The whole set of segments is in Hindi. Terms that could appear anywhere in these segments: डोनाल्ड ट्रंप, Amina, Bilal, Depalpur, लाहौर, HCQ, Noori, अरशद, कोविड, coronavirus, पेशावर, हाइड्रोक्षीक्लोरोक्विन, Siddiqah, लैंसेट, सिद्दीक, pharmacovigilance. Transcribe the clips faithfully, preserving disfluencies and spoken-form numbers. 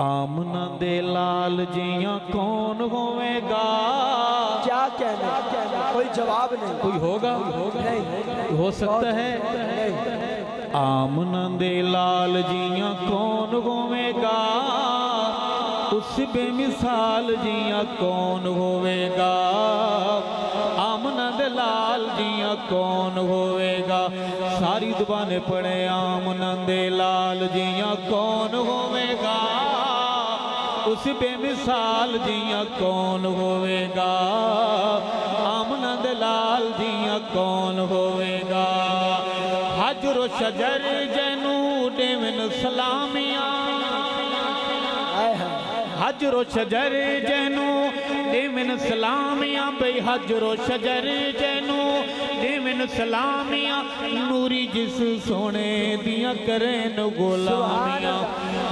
आमना दे लाल जिया कौन होवेगा? क्या कहना, कोई जवाब नहीं, कोई होगा, नहीं हो सकता है। आमना दे लाल जिया कौन होवेगा? उस बेमिसाल जिया कौन होवेगा? आमना दे लाल जिया कौन होवेगा? सारी दुबाने पड़े आमना दे लाल जिया कौन होवेगा? उस बेमिसाल जिया कौन होवेगा? आमना दे लाल जिया कौन होवेगा? हजरो शजर जैनू देवन सलामिया, हजरो शजर जैनू देवन सलामिया, भाई हजरो शजर जैनू देवन सलामिया, नूरी जिस सोने दिया करें गुलामिया,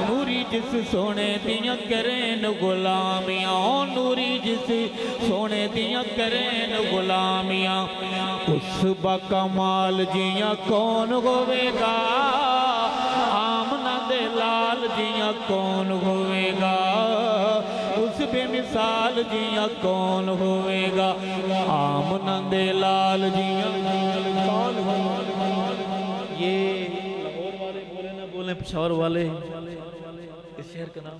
नूरी जिस सोने दिया करें गुलामिया, नूरी जिस सोने दिया करें गुलामिया, उस बाकमाल जिया कौन होवेगा? आमना दे लाल जिया कौन होवेगा? उस बेमिसाल जिया कौन होवेगा? आमना दे लाल जिया कौन होवेगा? ये लाहौर वाले बोले ना बोले पेशावर वाले, इस शहर का नाम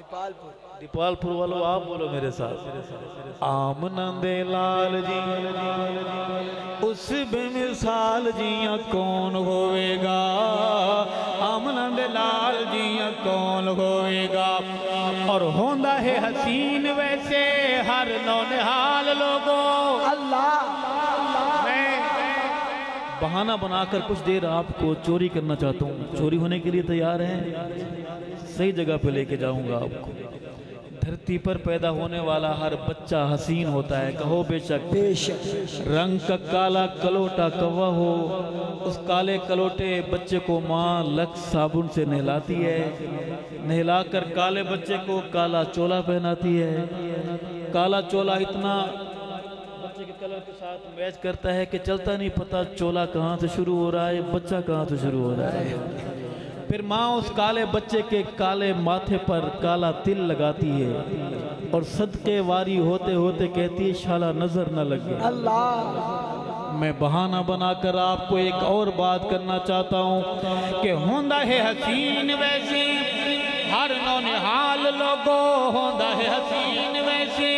दीपालपुर, दीपालपुर वालों आप बोलो मेरे साथ। आमना दे लाल जिया उस बेमिसाल जिया कौन होवेगा? आमना दे लाल जिया कौन होवेगा? और होंदा है हसीन वैसे हर नौनिहाल लोगों। अल्लाह, मैं बहाना बनाकर कुछ देर आपको चोरी करना चाहता हूँ। चोरी होने के लिए तैयार हैं, सही जगह पे लेके जाऊँगा आपको। धरती पर पैदा होने वाला हर बच्चा हसीन होता है, कहो बेशक। बेशक रंग का काला कलोटा कौवा हो, उस काले कलोटे बच्चे को माँ लक्स साबुन से नहलाती है, नहलाकर काले बच्चे को काला चोला पहनाती है। काला चोला इतना बच्चे के कलर के साथ मैच करता है कि चलता नहीं पता चोला कहाँ से शुरू हो रहा है, बच्चा कहाँ से शुरू हो रहा है। फिर माँ उस काले बच्चे के काले माथे पर काला तिल लगाती है और सदके वारी होते होते कहती है शाला नजर न लगे। अल्लाह, मैं बहाना बनाकर आपको एक और बात करना चाहता हूँ कि होंदा है हसीन वैसे हर नौनिहाल लोगों, होंदा है हसीन वैसे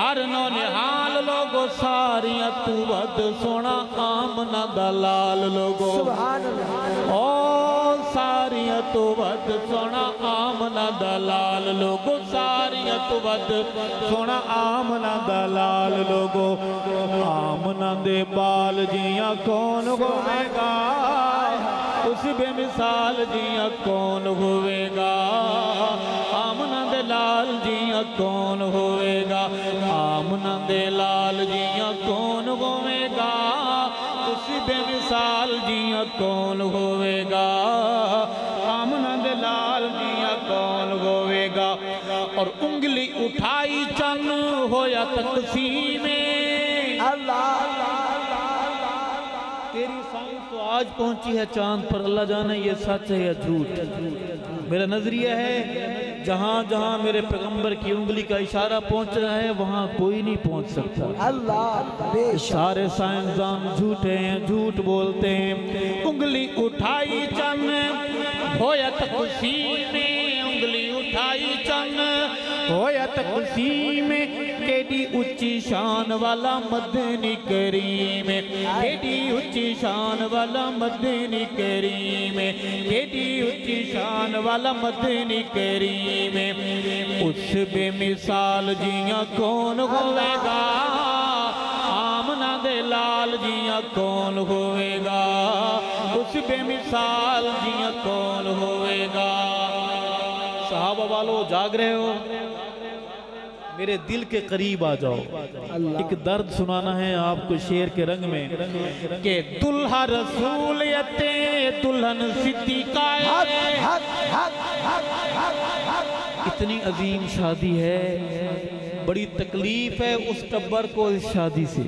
हर नौनिहाल लोगों, सारियां तू बद सोना आमना दा लाल लोगों। सारियां तो बद सोना आमना दलाल लोगो, सारियां तो बद सोना आमना दलाल लोगो। आमना दे बाल जिया कौन होवेगा? उस बेमिसाल जिया कौन होवेगा? आमना दे लाल जिया कौन होवेगा? आमना दे लाल जिया कौन होवेगा? बेमिसाल जिया कौन होवेगा? आमना दे लाल जिया कौन होवेगा? और उंगली उठाई चन होया तकसीम में। अल्लाह, तेरी साइंस तो आज पहुंची है चांद पर, अल्लाह जाने ये सच है या झूठ। मेरा नजरिया है जहाँ जहाँ मेरे पैगंबर की उंगली का इशारा पहुँचना है वहाँ कोई नहीं पहुँच सकता। अल्लाह, सारे साइंसदान झूठे हैं, झूठ बोलते हैं। उंगली उठाई चन होया तकसीम में, उंगली उठाई चन होया तकसीम में, केडी उच्ची शान वाला मदनी करीम, केडी उच्ची शान वाला मदनी करीम, केडी उच्ची शान वाला मदनी करीम, उस बेमिसाल जिया कौन होवेगा? आमना दे लाल जिया कौन होवेगा? उस बेमिसाल जिया कौन होवेगा? सहाबा वालों जाग रहे हो, मेरे दिल के करीब आ जाओ। एक दर्द सुनाना है आपको शेर के रंग में के दुल्हा रसूल यते दुल्हन सिद्दीका, कितनी अजीम शादी है, बड़ी तकलीफ है उस टब्बर को इस शादी से।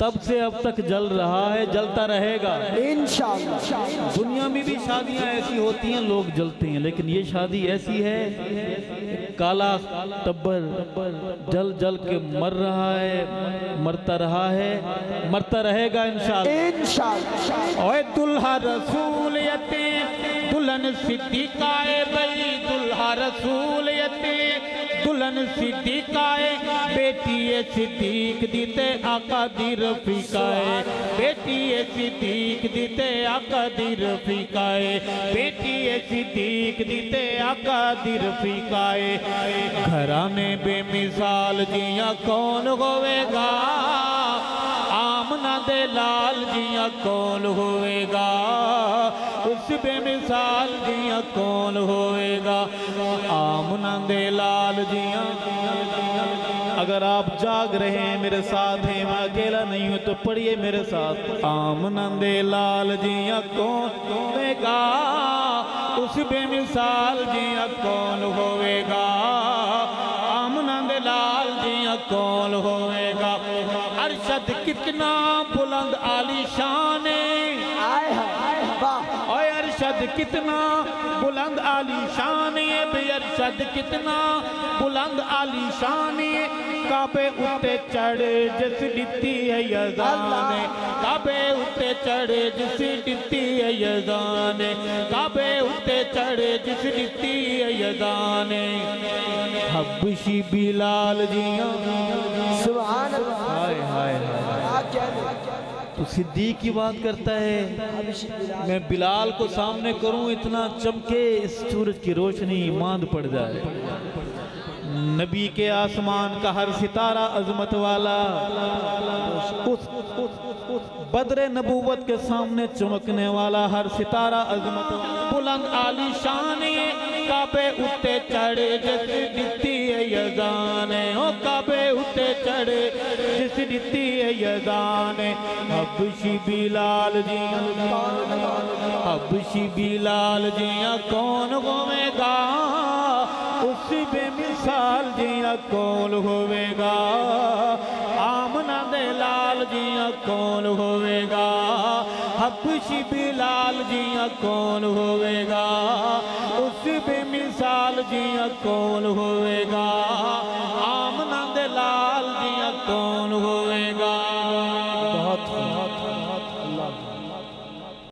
तब से अब तक जल रहा है, जलता रहेगा इंशाअल्लाह। दुनिया में भी शादियां ऐसी होती हैं, लोग जलते हैं, लेकिन ये शादी ऐसी है काला टब्बर जल जल के मर रहा है, मरता रहा है, मरता रहेगा इंशाअल्लाह। ओए दुल्हा रसूल यते दुल्हन सिद्दीका ए बई, दुल्हा रसूल यते दुल्हन सिद्दीका ए, बेटी ए सिद्दीक दीते आका दी रफीका ए, बेटी ए सिद्दीक दीते आका दी रफीका ए, बेटी ए सिद्दीक दीते आका दी रफीका ए। घराने बेमिसाल जिया कौन होवेगा, आमना दे लाल जिया कौन होवेगा, उस बेमिसाल जिया कौन होएगा, आमना दे लाल जिया। अगर आप जाग रहे हैं मेरे साथ हैं, मैं अकेला नहीं हूँ, तो पढ़िए मेरे साथ। आमना दे लाल जिया कौन होएगा, उस बेमिसाल जिया कौन होएगा, आमना दे लाल जिया कौन होएगा। अरशद कितना बुलंद आलीशान है, अरशद कितना बुलंद आलीशान है, अरशद कितना बुलंद आलीशान है, काबे उते चढ़ जिस दिती है यज़ान, काबे उते चढ़ जिस दिती है यज़ान, काबे उते चढ़ जिस दिती है यज़ान। हबशी बिलाल जिया सुभान अल्लाह, हाय हाय हाय। तो सिद्दीक की बात करता है, मैं बिलाल को सामने करूं इतना चमके इस सूरज की रोशनी मांद पड़ जाए। नबी के आसमान का हर सितारा अजमत वाला उस बदरे नबूवत के सामने चमकने वाला, हर सितारा अजमत बुलंद आलीशान है, काबे उते चढ़े जिस दिती है यज़ान, ओ काबे उते चढ़े जिस दिती है यज़ान। हबशी बिलाल जिया, हबशी बिलाल जिया कौन होवेगा, उस बेमिसाल जिया कौन होवेगा, आमना दे लाल जिया कौन होवेगा, हबशी बिलाल जिया कौन होवेगा, उस बेमिसाल जिया कौन होवेगा।